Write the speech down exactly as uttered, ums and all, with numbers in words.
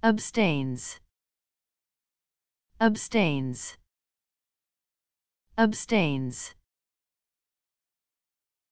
abstains, abstains, abstains.